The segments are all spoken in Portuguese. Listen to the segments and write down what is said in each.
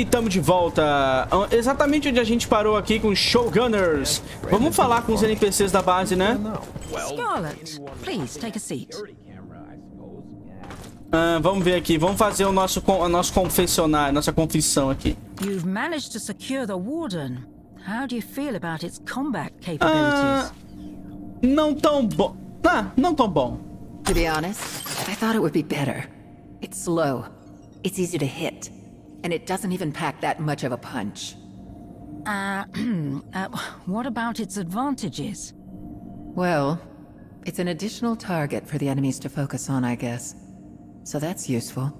E estamos de volta exatamente onde a gente parou aqui com os Showgunners. Vamos falar com os NPCs da base, né? Scarlett, please take a seat. Vamos ver aqui, vamos fazer o nosso confessionário, nossa confissão aqui. You've managed to secure the warden. How do you feel about its combat capabilities? Não tão bom. Não tão bom. To be honest, I thought it would be better. It's slow. It's easy to hit. And it doesn't even pack that much of a punch. What about its advantages? Well, it's an additional target for the enemies to focus on, I guess. So that's useful.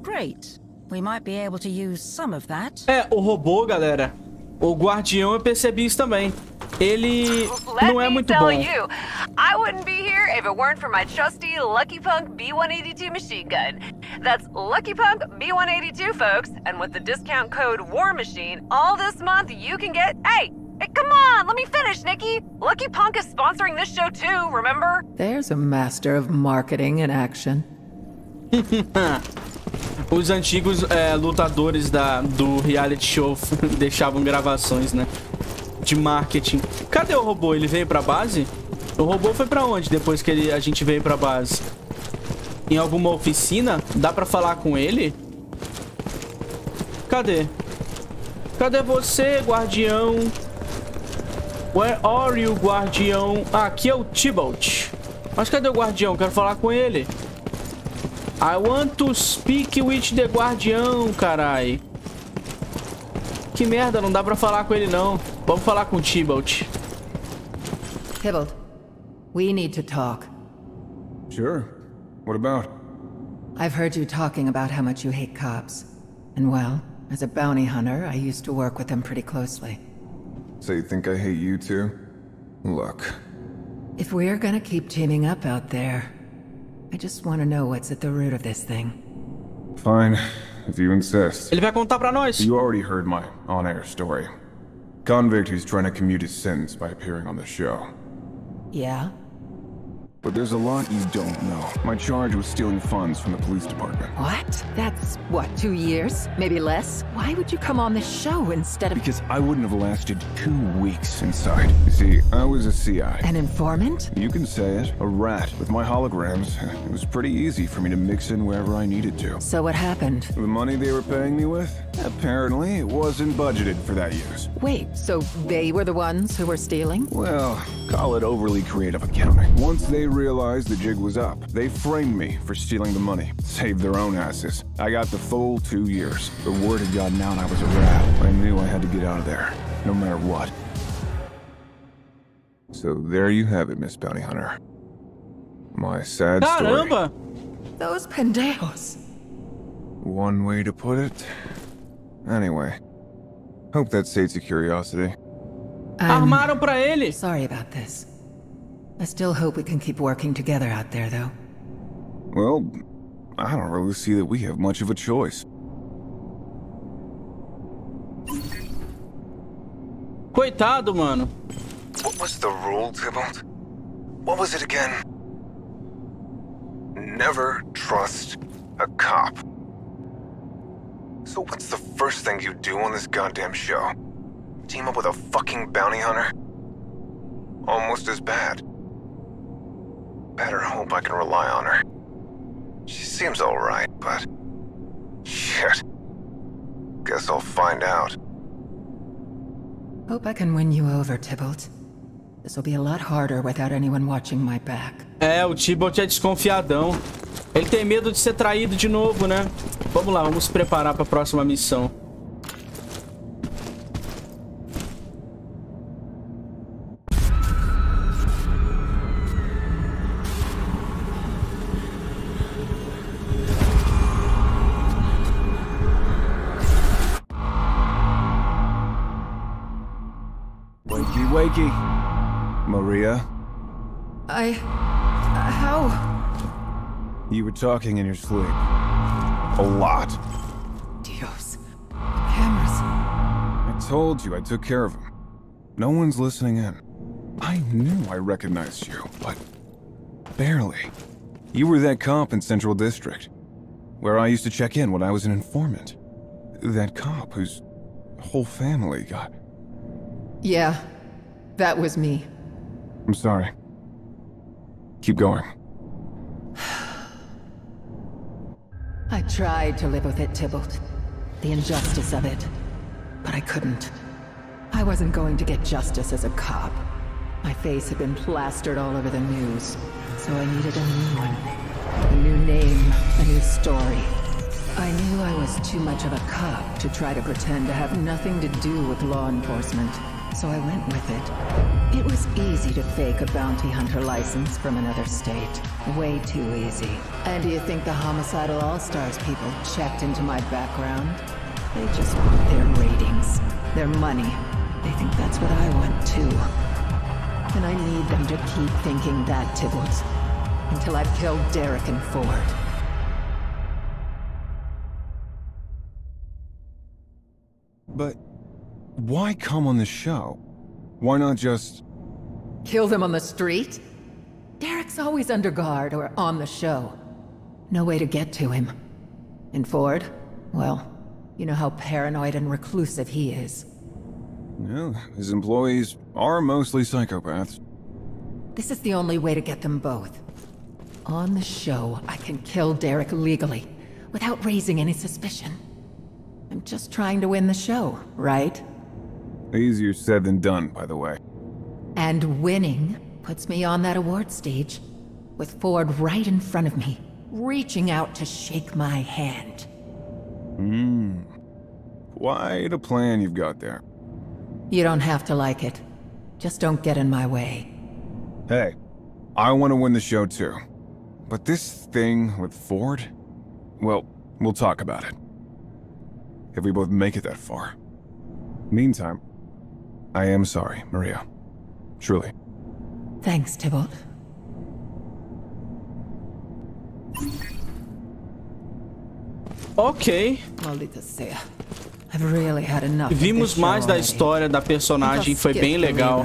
Great. We might be able to use some of that. É, o robô, galera. O guardião, eu percebi isso também. Ele não é muito bom. I wouldn't be here if it weren't for my trusty Lucky Punk B182 machine gun. That's Lucky Punk B182, folks. And with the discount code War Machine, all this month you can get... Hey, come on, let me finish, Nikki. Lucky Punk is sponsoring this show too, remember? There's a master of marketing in action. Os antigos lutadores do reality show deixavam gravações, né? De marketing. Cadê o robô? Ele veio pra base? O robô foi pra onde depois que a gente veio pra base? Em alguma oficina? Dá pra falar com ele? Cadê? Cadê você, guardião? Where are you, guardião? Ah, aqui é o Tybalt. Mas cadê o guardião? Quero falar com ele. I want to speak with the guardião, carai. Que merda, não dá pra falar com ele, não. Vamos falar com o Tybalt. Tybalt, we need to talk. Sure. What about? I've heard you talking about how much you hate cops. And well, as a bounty hunter, I used to work with them pretty closely. So you think I hate you too? Look. If we're gonna keep teaming up out there, I just want to know what's at the root of this thing. Fine, if you insist. Ele vai contar pra nós. You already heard my on-air story. Convict who's trying to commute his sins by appearing on the show. Yeah? But there's a lot you don't know. My charge was stealing funds from the police department. What? That's, what, 2 years? Maybe less? Why would you come on this show instead of... Because I wouldn't have lasted 2 weeks inside. You see, I was a CI. An informant? You can say it. A rat. With my holograms, it was pretty easy for me to mix in wherever I needed to. So what happened? The money they were paying me with? Apparently, it wasn't budgeted for that use. Wait, so they were the ones who were stealing? Well, call it overly creative accounting. Once they realized the jig was up, they framed me for stealing the money. Saved their own asses. I got the full 2 years. The word had gotten out I was a rat. I knew I had to get out of there, no matter what. So there you have it, Miss Bounty Hunter. My sad story. Caramba! Those pendejos. One way to put it. Anyway, hope that sates your curiosity. Armaram pra ele. Sorry about this. I still hope we can keep working together out there, though. Well, I don't really see that we have much of a choice. Coitado, mano. What was the rule, Tybalt? What was it again? Never trust a cop. So what's the first thing you do on this goddamn show? Team up with a fucking bounty hunter? Almost as bad. Better hope I can rely on her. She seems alright, but... shit. Guess I'll find out. Hope I can win you over, Tybalt. This will be a lot harder without anyone watching my back. É, o Tybalt é desconfiadão. Ele tem medo de ser traído de novo, né? Vamos lá, vamos se preparar para a próxima missão. Wakey, Maria. How? You were talking in your sleep. A lot. Dios. The cameras. I told you I took care of them. No one's listening in. I knew I recognized you, but barely. You were that cop in Central District, where I used to check in when I was an informant. That cop whose whole family got... Yeah, that was me. I'm sorry. Keep going. I tried to live with it, Tybalt. The injustice of it. But I couldn't. I wasn't going to get justice as a cop. My face had been plastered all over the news, so I needed a new one. A new name, a new story. I knew I was too much of a cop to try to pretend to have nothing to do with law enforcement, so I went with it. It was easy to fake a bounty hunter license from another state. Way too easy. And do you think the Homicidal All-Stars people checked into my background? They just want their ratings, their money. They think that's what I want too. And I need them to keep thinking that, Tybalt, until I've killed Derek and Ford. But why come on the show? Why not just... kill them on the street? Derek's always under guard or on the show. No way to get to him. And Ford? Well, you know how paranoid and reclusive he is. No, his employees are mostly psychopaths. This is the only way to get them both. On the show, I can kill Derek legally, without raising any suspicion. I'm just trying to win the show, right? Easier said than done, by the way. And winning puts me on that award stage, with Ford right in front of me, reaching out to shake my hand. Hmm. Quite a plan you've got there. You don't have to like it. Just don't get in my way. Hey, I want to win the show too. But this thing with Ford? Well, we'll talk about it. If we both make it that far. Meantime, I am sorry, Maria. Truly. Thanks, Tybalt. Ok. Maldita seja. I've really had enough. Vimos mais da história da personagem, foi bem legal.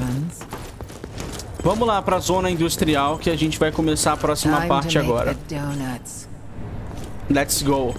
Vamos lá para a zona industrial que a gente vai começar a próxima parte agora. Let's go.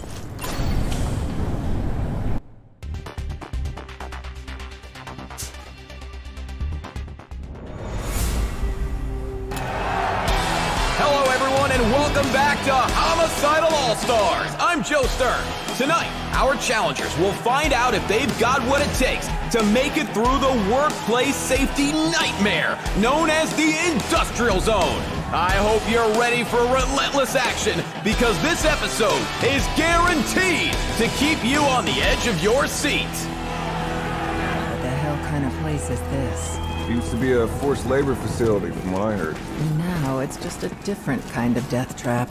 Stars. I'm Joe Stern. Tonight, our challengers will find out if they've got what it takes to make it through the workplace safety nightmare known as the Industrial Zone. I hope you're ready for relentless action because this episode is guaranteed to keep you on the edge of your seat. What the hell kind of place is this? It used to be a forced labor facility from what I heard. Now it's just a different kind of death trap.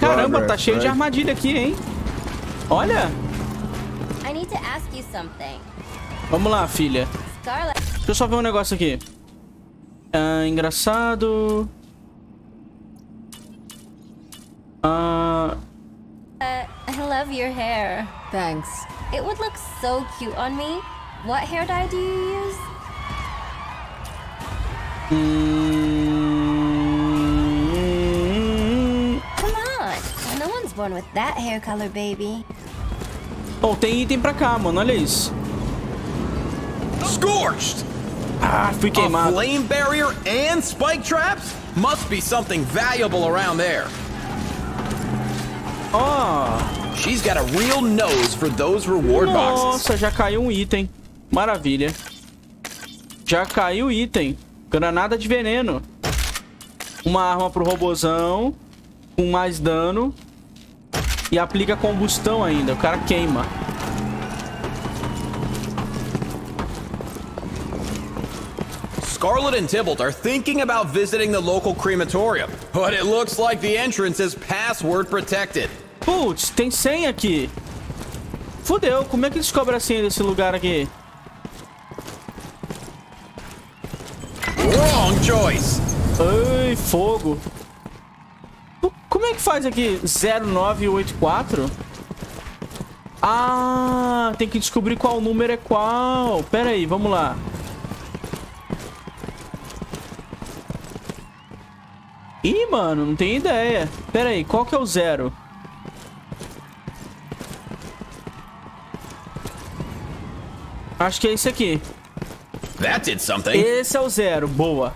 Caramba, tá cheio de armadilha aqui, hein? Olha. I need to ask you something. Vamos lá, filha. Scarlett. Deixa eu só ver um negócio aqui. Ah, engraçado. Ah. I love your hair. Thanks. It would look so cute on me. What hair dye do you use? Born with that hair color, baby. Oh, tem item pra cá, mano. Olha isso. Scorched! Ah, fui queimado. A flame barrier and spike traps? Must be something valuable around there. Oh. She's got a real nose for those reward boxes. Nossa, já caiu item. Maravilha. Já caiu item. Granada de veneno. Uma arma pro robozão. Com mais dano. E aplica combustão ainda, o cara queima. Scarlett and Tybalt are thinking about visiting the local crematorium, but it looks like the entrance is password protected. Putz, tem senha aqui. Fudeu, como é que descobre a senha desse lugar aqui? Wrong choice. Ai, fogo. Como é que faz aqui? 0984? Ah, tem que descobrir qual número é qual. Pera aí, vamos lá. Ih, mano, não tenho ideia. Pera aí, qual que é o zero? Acho que é esse aqui. That did something. Esse é o 0, boa.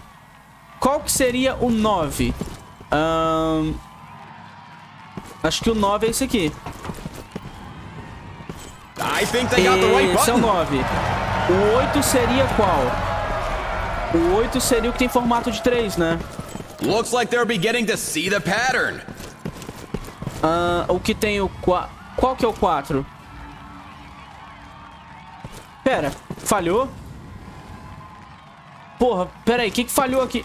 Qual que seria o 9? Acho que o 9 é esse aqui. I think they got the right button. Esse é o 9. O 8 seria qual? O 8 seria o que tem formato de 3, né? Looks like they're beginning to see the pattern. O que tem o 4? Qual que é o 4? Pera, falhou? Porra, pera aí, o que que falhou aqui?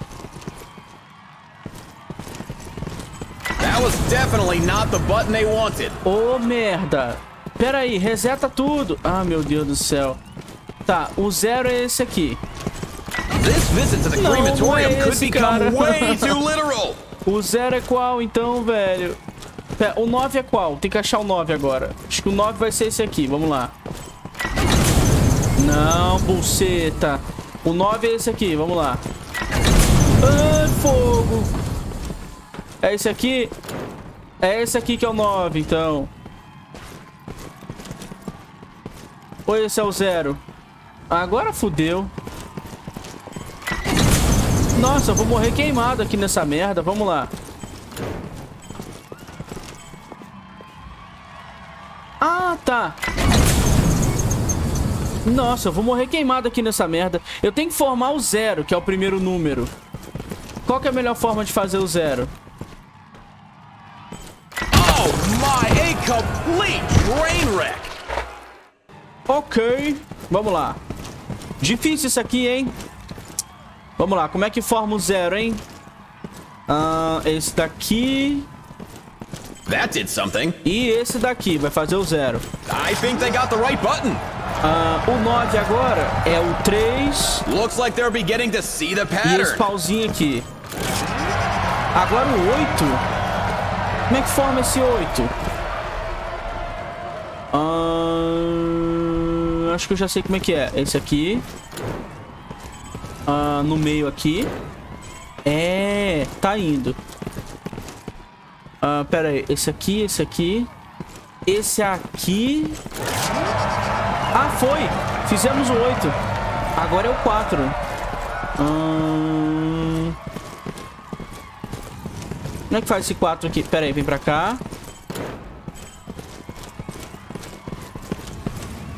That was definitely not the button they wanted. Ô, merda. Pera aí, reseta tudo. Ah, meu Deus do céu. Tá, o 0 é esse aqui. This visit to the crematorium could become way too literal. O 0 é qual então, velho? Pera, o 9 é qual? Tem que achar o 9 agora. Acho que o 9 vai ser esse aqui, vamos lá. Não, buceta. O 9 é esse aqui, vamos lá. Ah, fogo. É esse aqui? É esse aqui que é o 9, então. Ou esse é o 0? Agora fodeu. Nossa, eu vou morrer queimado aqui nessa merda, vamos lá. Ah, tá. Nossa, eu vou morrer queimado aqui nessa merda. Eu tenho que formar o 0, que é o primeiro número. Qual que é a melhor forma de fazer o 0? Oh my, a complete train wreck. Ok, vamos lá. Difícil isso aqui, hein? Vamos lá, como é que forma o 0, hein? Esse daqui. That did something. E esse daqui vai fazer o 0. I think they got the right button. O 9 agora é o 3. Looks like they're beginning to see the pattern. E esse pauzinho aqui. Agora o 8. Como é que forma esse 8? Acho que eu já sei como é que é. Esse aqui. No meio aqui. É, tá indo. Pera aí. Esse aqui, esse aqui. Esse aqui... Ah, foi! Fizemos o 8. Agora é o 4. Como é que faz esse 4 aqui? Pera aí, vem pra cá.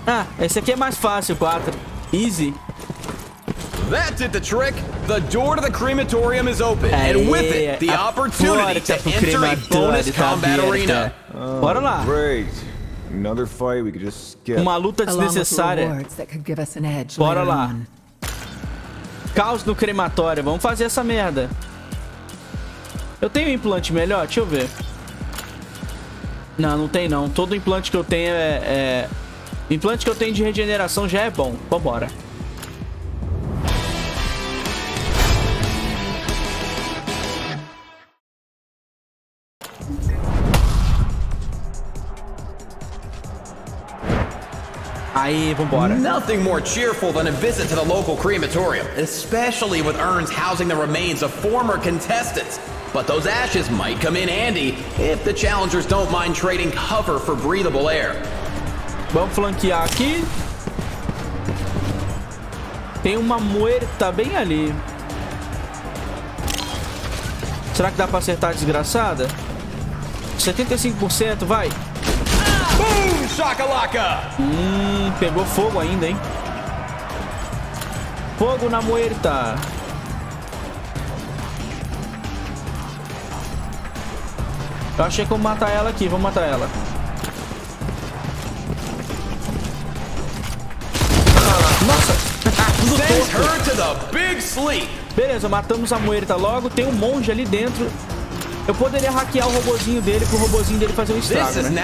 Ah, esse aqui é mais fácil, 4. Easy. That did the trick. The door to the crematorium is open. And with it, the opportunity to enter a bonus combat arena. Bora lá. Another fight we could just skip. Uma luta desnecessária. Bora lá. Caos no crematório. Vamos fazer essa merda. Eu tenho um implante melhor? Deixa eu ver. Não, não tem não. Todo implante que eu tenho é... Implante que eu tenho de regeneração já é bom. Vambora. Aí, vambora. Nothing more cheerful than a visit to the local crematorium, especially with urns housing the remains of former contestants. But those ashes might come in handy if the challengers don't mind trading cover for breathable air. Vamos flanquear aqui. Tem uma moerta bem ali. Será que dá pra acertar a desgraçada? 75%, vai. Boom, shakalaka! Pegou fogo ainda, hein? Fogo na moerta. Eu achei que eu matar ela aqui, vamos matar ela. Nossa! Beleza, matamos a moerta logo. Tem um monge ali dentro. Eu poderia hackear o robozinho dele pro robozinho dele fazer um estrago, né?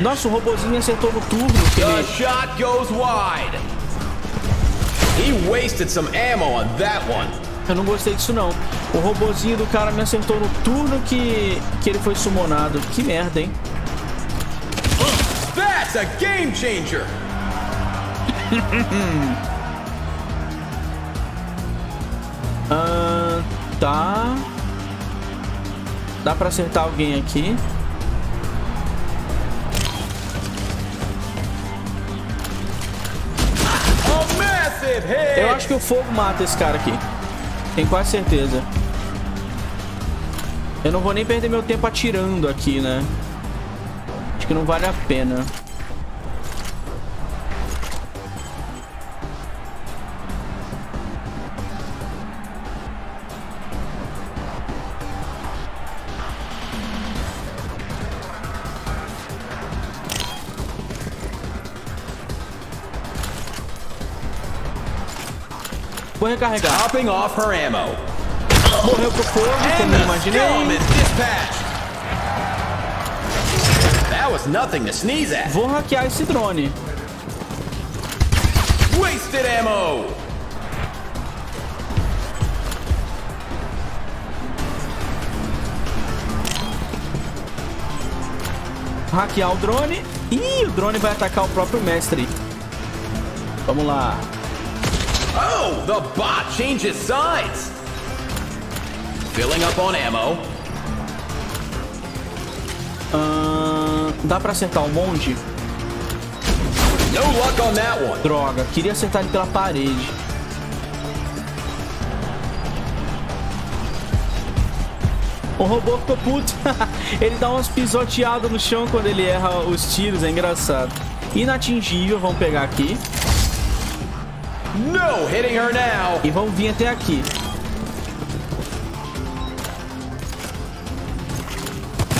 Nossa, o robozinho acertou no turno. Eu não gostei disso não. O robozinho do cara me acertou no turno que ele foi summonado. Que merda, hein? That's a game changer. Tá. Dá pra acertar alguém aqui. Eu acho que o fogo mata esse cara aqui. Tenho quase certeza. Eu não vou nem perder meu tempo atirando aqui, né? Acho que não vale a pena. Vou recarregar. Topping off her ammo. Morreu pro fogo, como eu imaginei. That was nothing to sneeze at. Vou hackear esse drone. Wasted ammo. Hackear o drone. Ih, o drone vai atacar o próprio mestre. Vamos lá. Oh, the bot changes sides. Filling up on ammo. Dá pra acertar o monge? No luck on that one. Droga, queria acertar ele pela parede. O robô ficou puto. Ele dá umas pisoteadas no chão quando ele erra os tiros, é engraçado. Inatingível, vamos pegar aqui. No, hitting her now. E vão vir até aqui.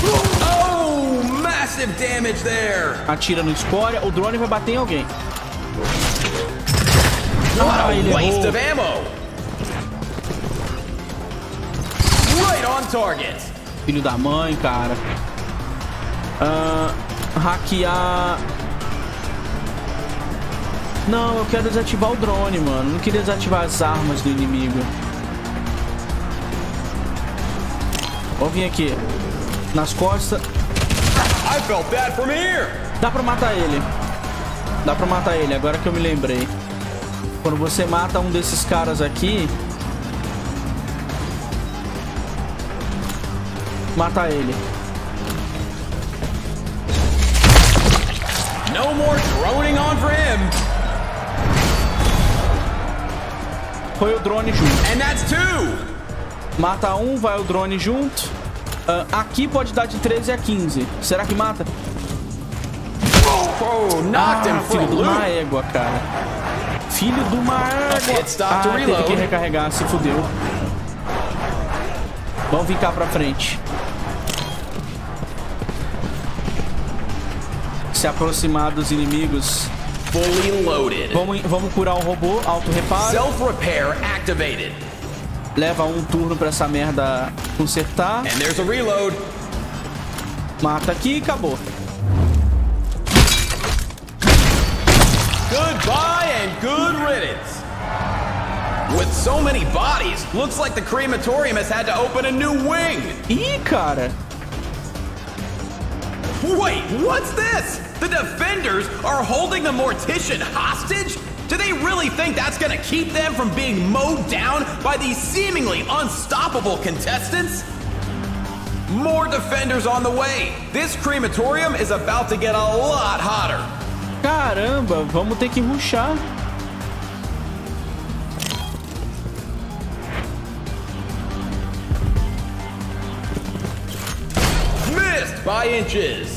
Oh, massive damage there. Atira no escória, o drone vai bater em alguém. Ah, ele waste of ammo. Right on target. Filho da mãe, cara. Hackear. Não, eu quero desativar o drone, mano. Não queria desativar as armas do inimigo. Vou vir aqui. Nas costas. I felt bad from here. Dá pra matar ele. Dá pra matar ele, agora que eu me lembrei. Quando você mata um desses caras aqui... Mata ele. No more droning on for him. Foi o drone junto. And that's two. Mata um, vai o drone junto. Aqui pode dar de 13 a 15. Será que mata? Oh, filho de uma égua, cara. Filho de uma égua. Teve que recarregar, se fudeu. Vamos vir cá pra frente. Se aproximar dos inimigos. Fully loaded. Vamos curar o robô, auto-reparo. Self-repair activated. Leva um turno pra essa merda consertar. And there's a reload. Mata aqui e acabou. Goodbye and good riddance. With so many bodies, looks like the crematorium has had to open a new wing. Ih, cara. Wait, what's this? The defenders are holding the mortician hostage? Do they really think that's gonna keep them from being mowed down by these seemingly unstoppable contestants? More defenders on the way. This crematorium is about to get a lot hotter. Caramba, vamos ter que rushar. Missed by inches.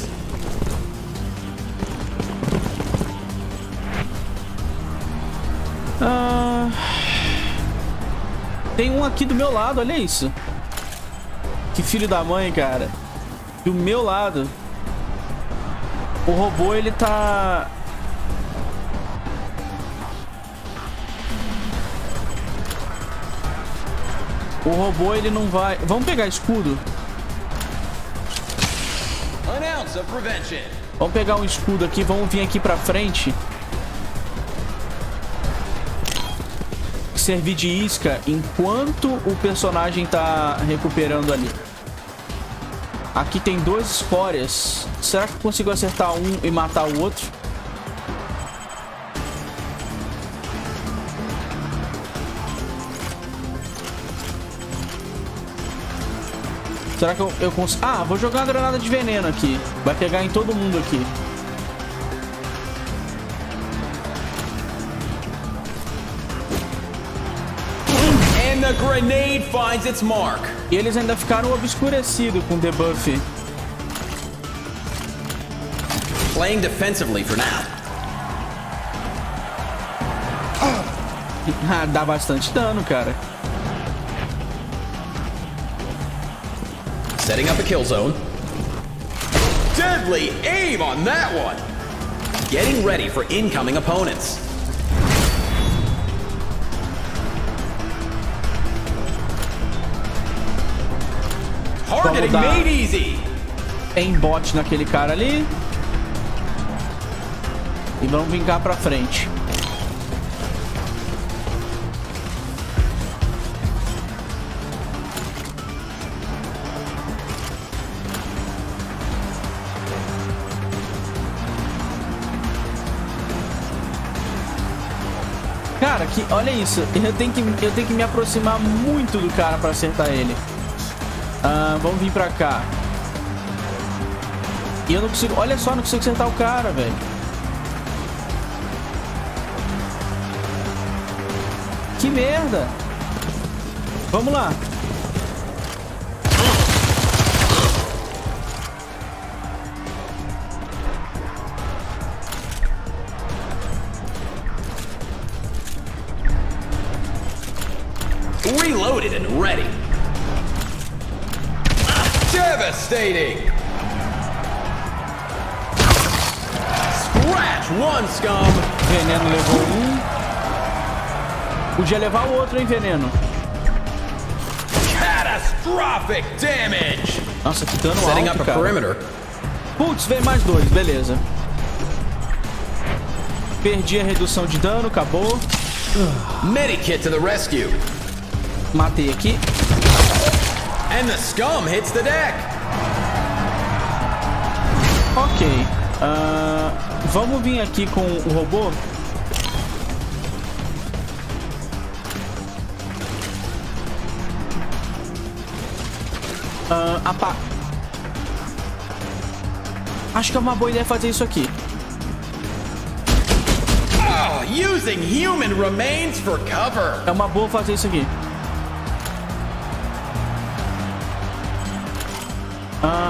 Tem um aqui do meu lado, olha isso. Que filho da mãe, cara. Do meu lado. O robô, ele tá... O robô, ele não vai... Vamos pegar escudo. Vamos pegar um escudo aqui, vamos vir aqui pra frente. Servir de isca enquanto o personagem tá recuperando ali. Aqui tem dois escórias. Será que eu consigo acertar um e matar o outro? Será que eu consigo... Ah, vou jogar uma granada de veneno aqui. Vai pegar em todo mundo aqui. And the grenade finds its mark. E eles ainda ficaram obscurecidos com o debuff. Playing defensively for now. Ah, dá bastante dano, cara. Setting up a kill zone. Deadly aim on that one. Getting ready for incoming opponents. Vamos dar aimbot naquele cara ali. E vamos vingar pra frente. Cara, que, olha isso. Eu tenho que me aproximar muito do cara pra acertar ele. Vamos vir pra cá. E eu não consigo... Olha só, não consigo acertar o cara, velho. Que merda. Vamos lá. Reloaded and ready. Devastating. Scratch one scum. Veneno levou um. Podia levar o outro, hein, Veneno. Catastrophic damage. Nossa, que dano alto, setting up a perimeter. Putz, vem mais dois, beleza. Perdi a redução de dano, acabou. Medikit to the rescue. Matei aqui. And the scum hits the deck. Ok. Vamos vir aqui com o robô. Acho que é uma boa ideia fazer isso aqui. Oh, using human remains for cover. É uma boa fazer isso aqui.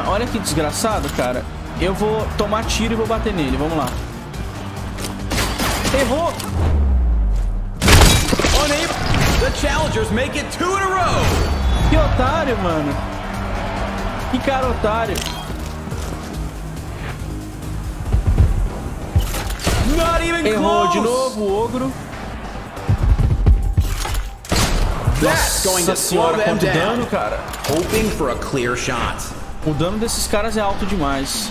Olha que desgraçado, cara. Eu vou tomar tiro e vou bater nele. Vamos lá. Errou! The challengers make it two in a row. Que otário, mano. Que cara otário. Not even errou close. De novo o ogro. Nossa senhora, quanto dano, cara. Hoping for a clear shot. O dano desses caras é alto demais.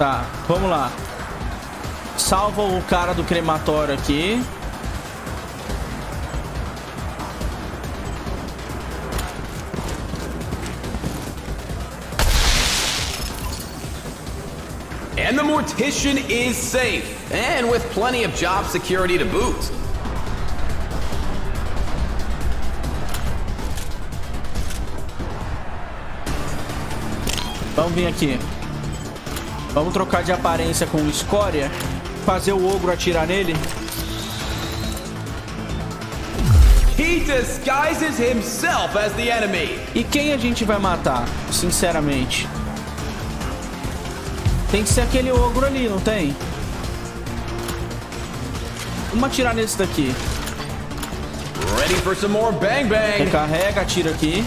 Tá, vamos lá. Salva o cara do crematório aqui. And the mortician is safe. And with plenty of job security to boot. Vamos vir aqui. Vamos trocar de aparência com o Escória. Fazer o ogro atirar nele. He disguises himself as the enemy. E quem a gente vai matar, sinceramente? Tem que ser aquele ogro ali, não tem? Vamos atirar nesse daqui. Ready for some more bang bang. Recarrega, atira aqui.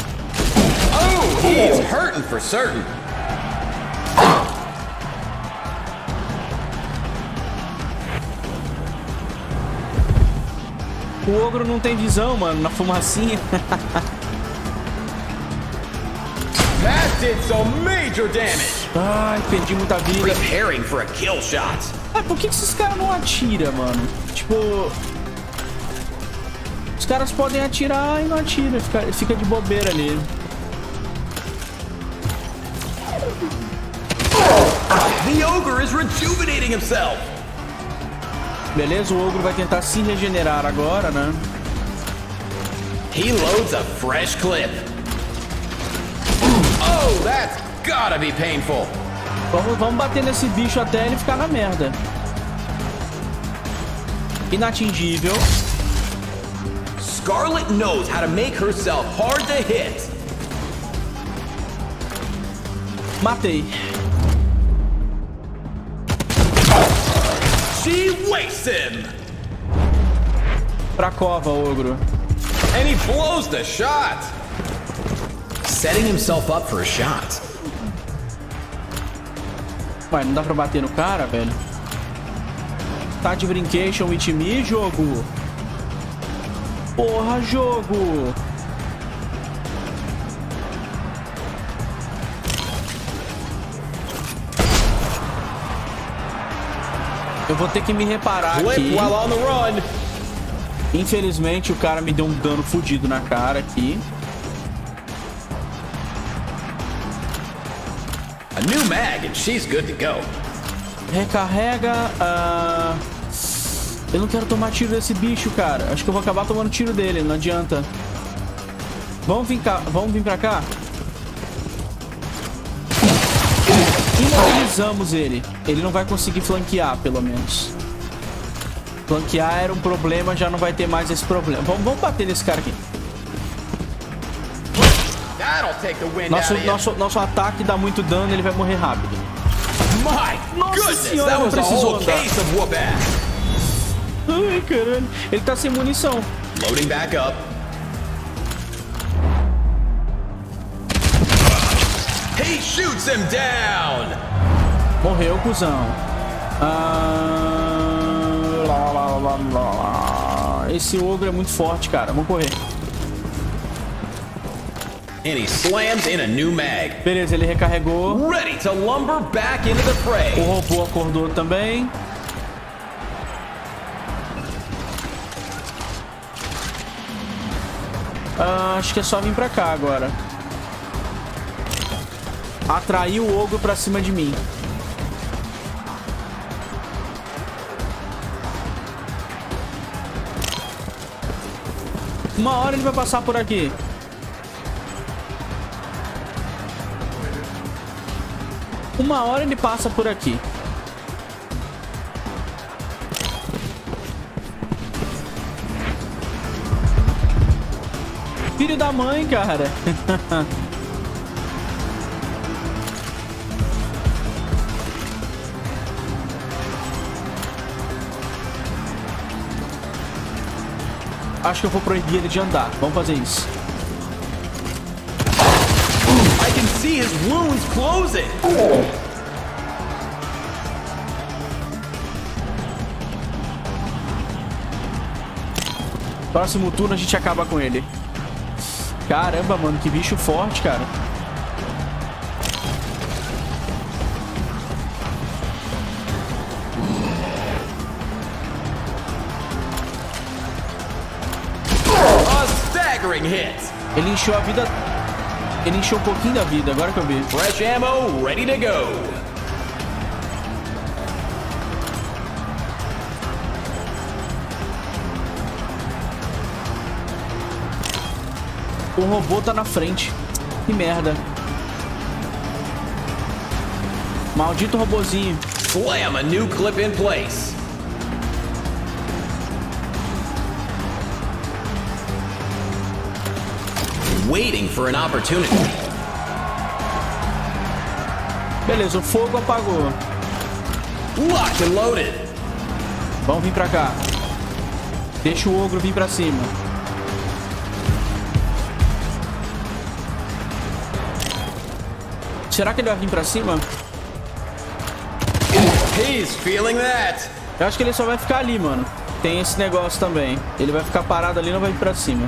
Oh, he is hurting for certain. O ogro não tem visão, mano, na fumacinha. That did some major damage. Ai, perdi muita vida. Preparing for a kill shot. Ah, por que esses caras não atiram, mano? Tipo, os caras podem atirar e não atira, fica de bobeira ali. The ogre is rejuvenating himself. Beleza, o ogro vai tentar se regenerar agora, né? He loads a fresh clip. Oh, that's gotta be painful. Vamos bater nesse bicho até ele ficar na merda. Inatingível. Scarlett knows how to make herself hard to hit. Mate. She wastes him! Pra cova, Ogro. And he blows the shot! Setting himself up for a shot. Ué, não dá pra bater no cara, velho? Tá de brincation with me, jogo? Porra, jogo! Eu vou ter que me reparar aqui. Infelizmente, o cara me deu um dano fodido na cara aqui. A new mag and she's good to go. Recarrega. Eu não quero tomar tiro desse bicho, cara. Acho que eu vou acabar tomando tiro dele, não adianta. Vamos vir pra cá. Imobilizamos ele. Ele não vai conseguir flanquear, pelo menos. Flanquear era um problema, já não vai ter mais esse problema. Vamos bater nesse cara aqui. Nosso ataque dá muito dano, ele vai morrer rápido. Nossa senhora, não precisou andar. Ai, caralho. Ele tá sem munição. Loading back up. He shoots him down. Morreu, cuzão. Esse ogro é muito forte, cara. Vamos correr. And he slams in a new mag. Beleza, ele recarregou. Ready to lumber back into the fray. O robô acordou também. Acho que é só vir pra cá agora. Atrair o ogro pra cima de mim. Uma hora ele vai passar por aqui. Uma hora ele passa por aqui. Filho da mãe, cara. Acho que eu vou proibir ele de andar. Vamos fazer isso. I can see his wounds closing. Próximo turno a gente acaba com ele. Caramba, mano, que bicho forte, cara. Ele encheu a vida. Ele encheu um pouquinho da vida, agora que eu vi. Fresh ammo, ready to go. O robô tá na frente. Que merda. Maldito robozinho. Slam a new clip in place. Waiting for an opportunity. Beleza, o fogo apagou. Locked and loaded. Vamos vir pra cá. Deixa o ogro vir pra cima. Será que ele vai vir pra cima? He's feeling that. Eu acho que ele só vai ficar ali, mano. Tem esse negócio também. Ele vai ficar parado ali e não vai vir pra cima.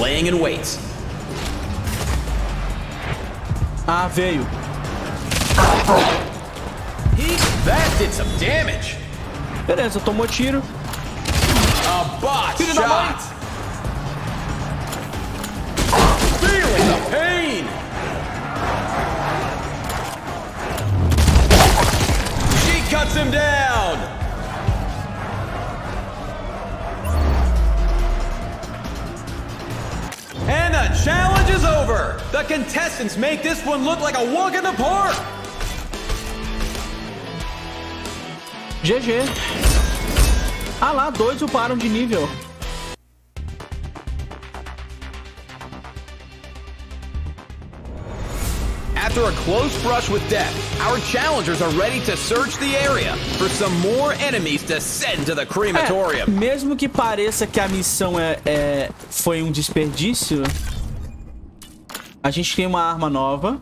Laying in wait. Ah, veio. That did some damage. Beleza, tomou tiro. A bot filho da mãe. Pain. She cuts him down. And the challenge is over. The contestants make this one look like a walk in the park. GG. Ah lá, dois uparam de nível. After a close brush with death, our challengers are ready to search the area for some more enemies to send to the crematorium. Mesmo que pareça que a missão foi um desperdício, a gente tem uma arma nova,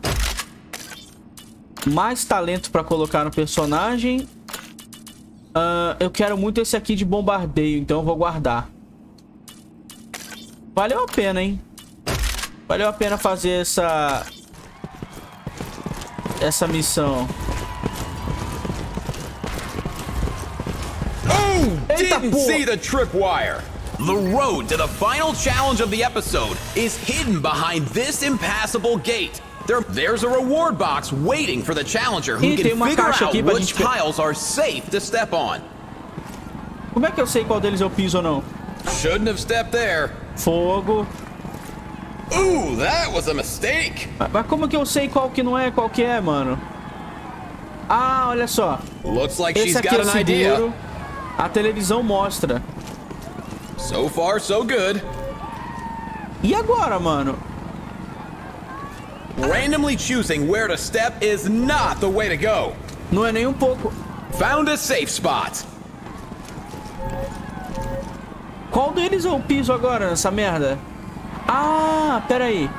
mais talento para colocar no personagem. Eu quero muito esse aqui de bombardeio, então eu vou guardar. Valeu a pena, hein? Valeu a pena fazer essa missão. Oh, didn't see the tripwire. The road to the final challenge of the episode is hidden behind this impassable gate. There's a reward box waiting for the challenger who can figure out which tiles are safe to step on. Como é que eu sei qual deles eu piso ou não? Shouldn't have stepped there. Fogo. Ooh, that was a mistake. Mas como que eu sei qual que não é, qual que é, mano? Ah, olha só. Looks like she's got an idea. A televisão mostra. So far, so good. E agora, mano? Randomly choosing where to step is not the way to go. Não é nem pouco. Found a safe spot. Qual deles eu piso agora nessa merda? Ah, pera aí.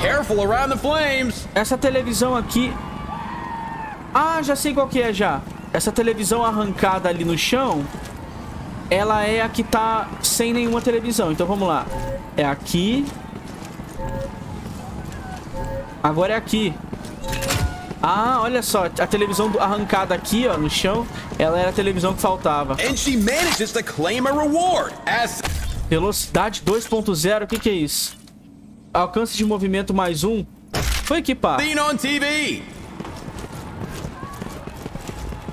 Careful around the flames. Essa televisão aqui. Ah, já sei qual que é já. Essa televisão arrancada ali no chão, ela é a que tá sem nenhuma televisão. Então vamos lá. É aqui. Agora é aqui. Ah, olha só, a televisão arrancada aqui, ó, no chão, ela era a televisão que faltava. And she manages to claim a reward as... Velocidade 2.0, o que é isso? Alcance de movimento mais um. Vou equipar.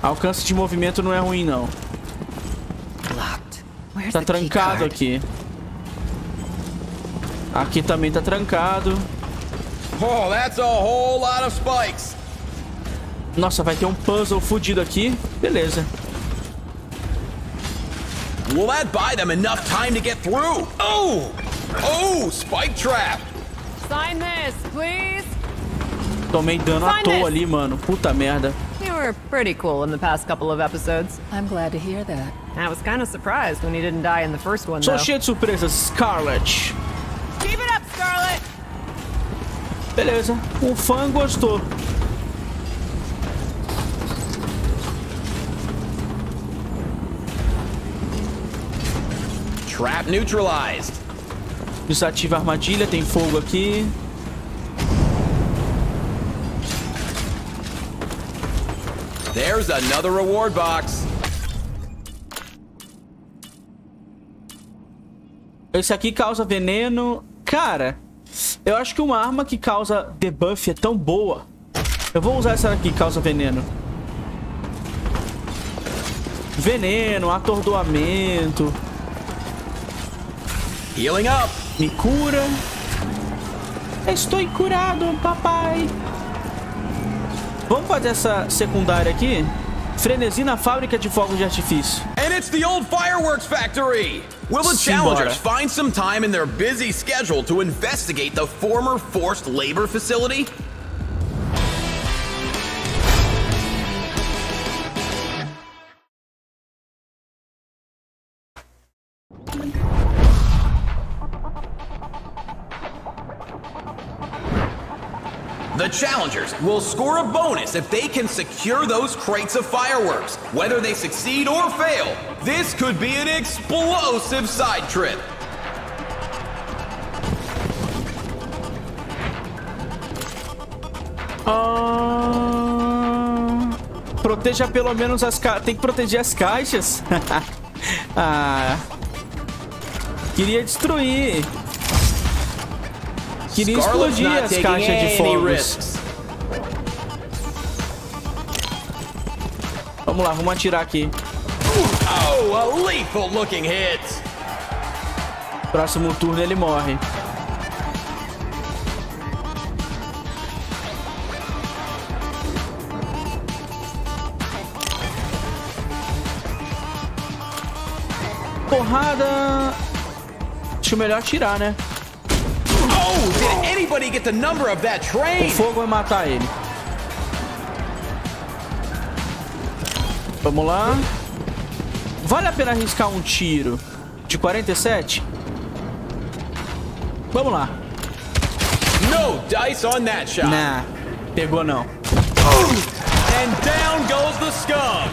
Alcance de movimento não é ruim, não. Tá trancado aqui. Aqui também tá trancado. Oh, that's a whole lot of spikes. Nossa, vai ter um puzzle fudido aqui. Beleza. Will that buy them enough time to get through? Oh! Oh, spike trap. Sign this, please. Tomei dano à toa ali, mano. Puta merda. You were pretty cool in the past couple of episodes. I'm glad to hear that. I was kind of surprised when you didn't die in the first one, though. Sou cheio de surpresas, Scarlett. Keep it up, Scarlett. Beleza, o fã gostou. Trap neutralized. Desativa a armadilha, tem fogo aqui. There's another reward box. Esse aqui causa veneno. Cara, eu acho que uma arma que causa debuff é tão boa. Eu vou usar essa aqui, causa veneno. Veneno, atordoamento. Healing up. Me cura. Estou curado, papai. Vamos fazer essa secundária aqui. Frenesi na fábrica de fogos de artifício. And it's the old fireworks factory. Will the challengers find some time in their busy schedule to investigate the former forced labor facility? The challengers will score a bonus if they can secure those crates of fireworks. Whether they succeed or fail, this could be an explosive side trip. Proteja pelo menos as caixas. Tem que proteger as caixas. Queria destruir. Queria explodir as caixas de fogos. Vamos lá, vamos atirar aqui. Oh, a lethal looking hit. Próximo turno ele morre. porrada. Acho melhor atirar, né? Oh, did anybody get the number of that train? O fogo vai matar ele. Vamos lá. Vale a pena arriscar um tiro de 47? Vamos lá. No dice on that shot. Nah, pegou não. And down goes the scum.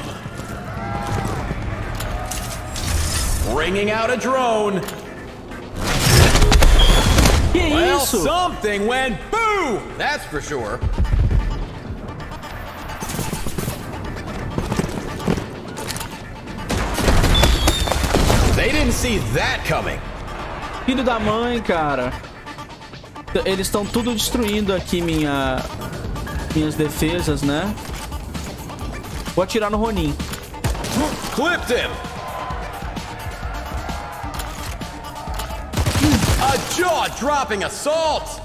Bringing out a drone. Que isso? Well, something went boom. That's for sure. They didn't see that coming. Filho da mãe, cara. Eles estão tudo destruindo aqui minhas defesas, né? Vou atirar no Ronin. Clipped him. A jaw-dropping assault.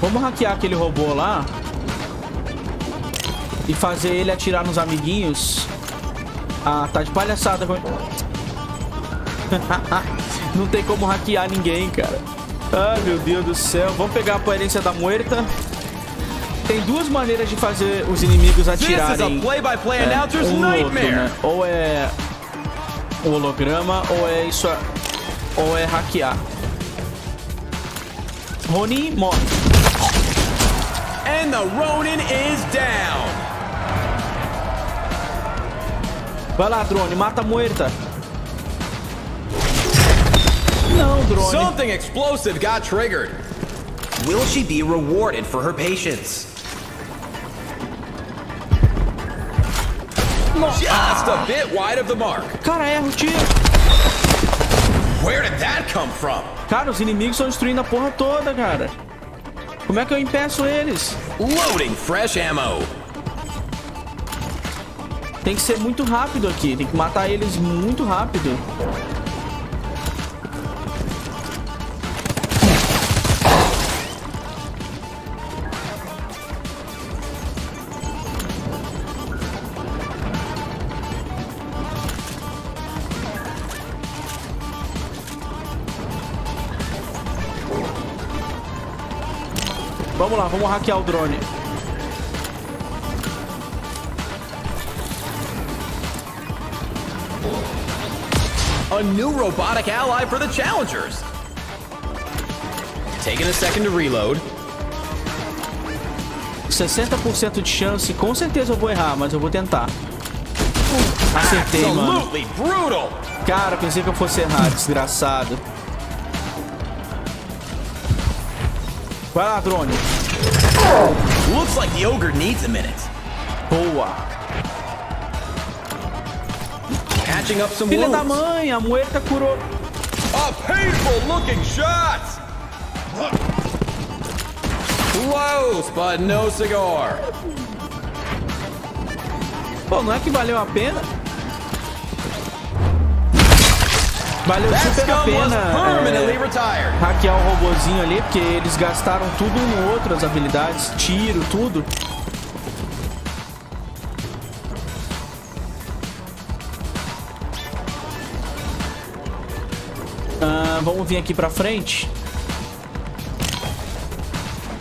Vamos hackear aquele robô lá. E fazer ele atirar nos amiguinhos. Ah, tá de palhaçada. Não tem como hackear ninguém, cara. Ai, meu Deus do céu. Vamos pegar a aparência da muerta. Tem duas maneiras de fazer os inimigos atirarem. Outro, né? Ou é o holograma, ou é isso, ou é hackear. Ronin morre. And the Ronin is down. Vai lá, drone, mata a muerta. Não, drone. Something explosive got triggered. Will she be rewarded for her patience? Nossa. Just a bit wide of the mark. Cara, erra o tiro. Where did that come from? Cara, os inimigos estão destruindo a porra toda, cara. Como é que eu impeço eles? Loading fresh ammo. Tem que ser muito rápido aqui. Tem que matar eles muito rápido. Vamos lá, vamos hackear o drone. A new robotic ally for the challengers. Taking a second to reload. 60% de chance, com certeza eu vou errar, mas eu vou tentar. Acertei, mano. Brutal. Cara, pensei que eu fosse errar, desgraçado. Vai lá, drone. Oh. Looks like the ogre needs a minute. Boa. Filha da mãe, a muerta curou. A painful looking shot. Close, but no cigar. Pô, não é que valeu a pena? Valeu super a pena hackear o robozinho ali, porque eles gastaram tudo um no outro, as habilidades, tiro, tudo. Vamos vir aqui pra frente.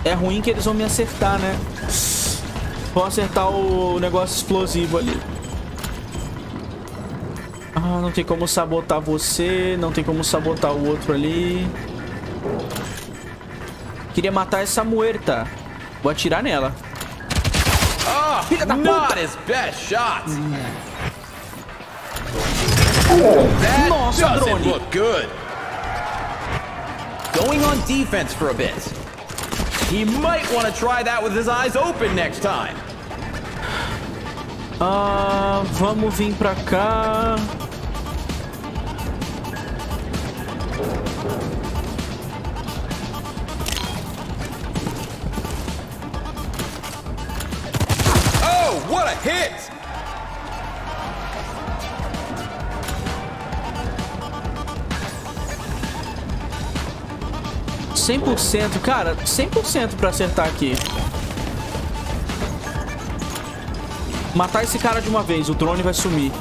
É ruim que eles vão me acertar, né? Vão acertar o negócio explosivo ali. Ah, não tem como sabotar você. Não tem como sabotar o outro ali. Queria matar essa muerta. Vou atirar nela. Filha da puta! Nossa, drone! Going on defense for a bit. He might want to try that with his eyes open next time. Vamos vir pra cá. Oh, what a hit! Cara, 100% pra acertar aqui. Matar esse cara de uma vez, o drone vai sumir.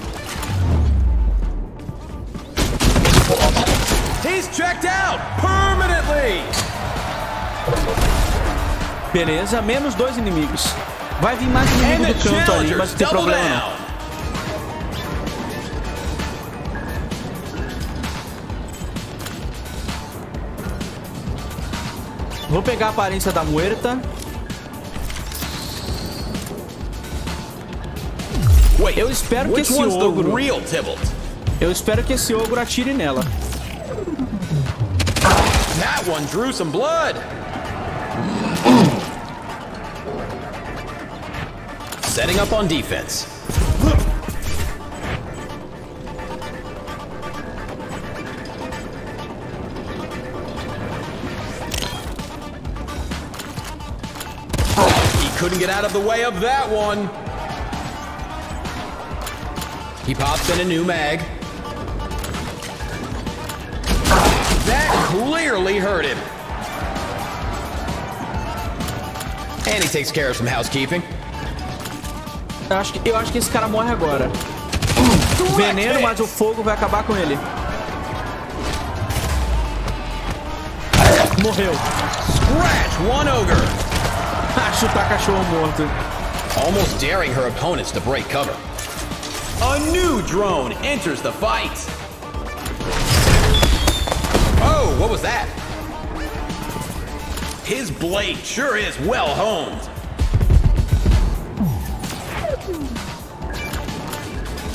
He's checked out permanently. Beleza, menos dois inimigos. Vai vir mais um inimigo do canto ali, mas não tem problema não. Vou pegar a aparência da muerta. Eu espero que esse ogro... Eu espero que esse ogro atire nela. That one drew some blood. Setting up on defense. He couldn't get out of the way of that one. He pops in a new mag. That clearly hurt him. And he takes care of some housekeeping. Eu acho que esse cara morre agora. Veneno, mas o fogo vai acabar com ele. Morreu. Scratch one ogre. Chutar cachorro morto. Almost daring her opponents to break cover. A new drone enters the fight. Oh, what was that? His blade sure is well honed.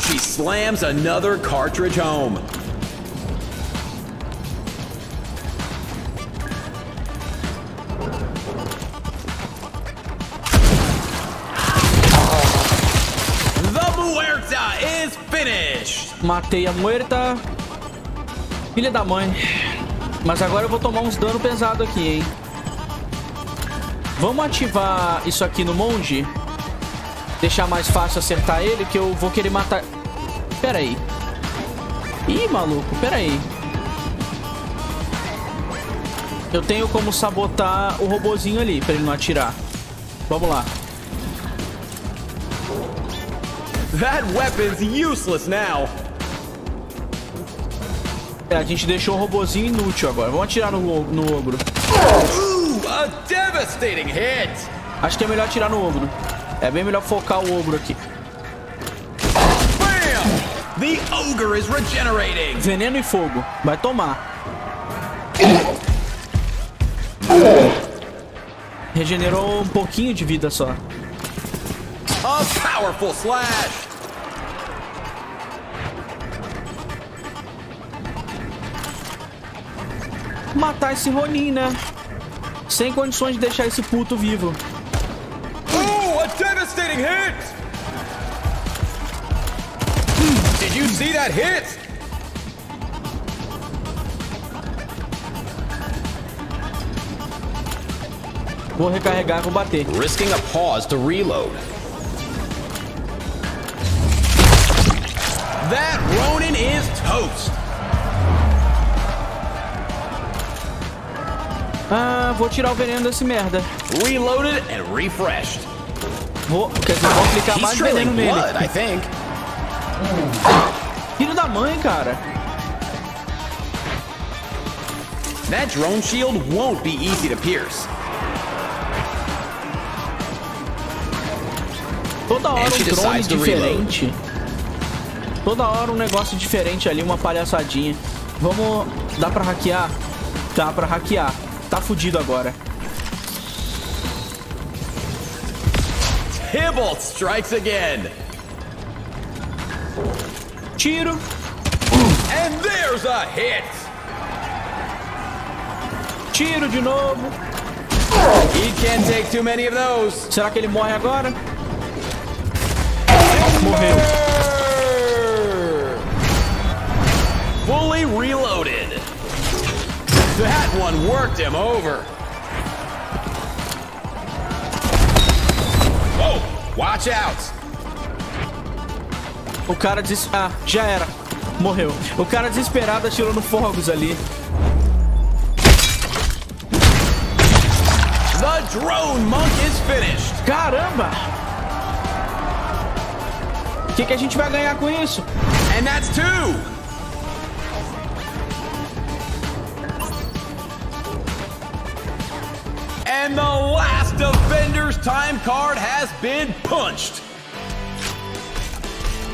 She slams another cartridge home. The Muerta is finished. Matei a muerta. Filha da mãe. Mas agora eu vou tomar uns dano pesado aqui, hein? Vamos ativar isso aqui no monge. Deixar mais fácil acertar ele, que eu vou querer matar... Pera aí. Ih, maluco, pera aí. Eu tenho como sabotar o robozinho ali, pra ele não atirar. Vamos lá. That weapon's useless now. É, a gente deixou o robozinho inútil agora. Vamos atirar no ogro. A devastating hit. Acho que é melhor atirar no ogro. É bem melhor focar o ogro aqui. Bam! The ogre is regenerating. Veneno e fogo. Vai tomar. Regenerou um pouquinho de vida só. A powerful slash. Matar esse Ronin, né? Sem condições de deixar esse puto vivo. A devastating hit! Did you see that hit? Vou recarregar, vou bater. Risking a pause to reload. That Ronin is toast. Ah, vou tirar o veneno desse merda. Reloaded and refreshed. Vou aplicar mais veneno nele. Filho da mãe, cara. That drone shield won't be easy to pierce. Toda hora um drone diferente. Toda hora um negócio diferente ali, uma palhaçadinha. Vamos... Dá pra hackear? Dá pra hackear. Tá fudido agora. Tybalt strikes again. Tiro. And there's a hit. Tiro de novo. He can't take too many of those. Será que ele morre agora? Morreu. Fully reloaded. That one worked him over. Watch out! O cara des... Ah, já era. Morreu. O cara desesperado atirou no fogos ali. The drone monk is finished. Caramba! O que a gente vai ganhar com isso? And that's two. And the last defender's time card has been punched.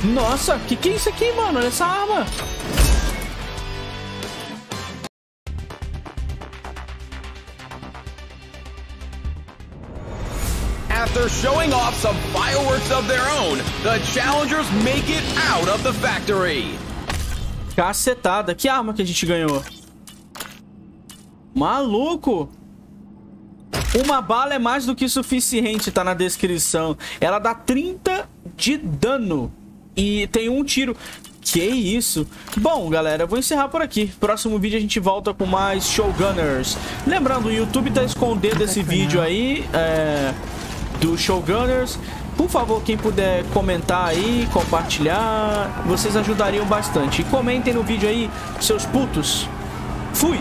Nossa, que é isso aqui, mano? Olha essa arma. After showing off some fireworks of their own, the challengers make it out of the factory. Cacetada, que arma que a gente ganhou? Maluco! Uma bala é mais do que suficiente, tá na descrição. Ela dá 30 de dano e tem um tiro. Que isso? Bom, galera, eu vou encerrar por aqui. Próximo vídeo a gente volta com mais Showgunners. Lembrando, o YouTube tá escondendo esse vídeo aí, do Showgunners. Por favor, quem puder comentar aí, compartilhar, vocês ajudariam bastante. E comentem no vídeo aí, seus putos. Fui!